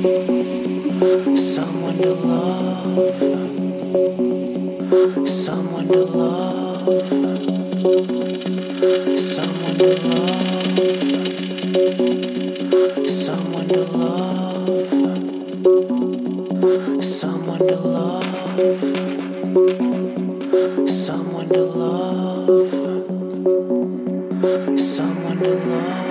Someone to love, someone to love, someone to love, someone to love, someone to love, someone to love, someone to love.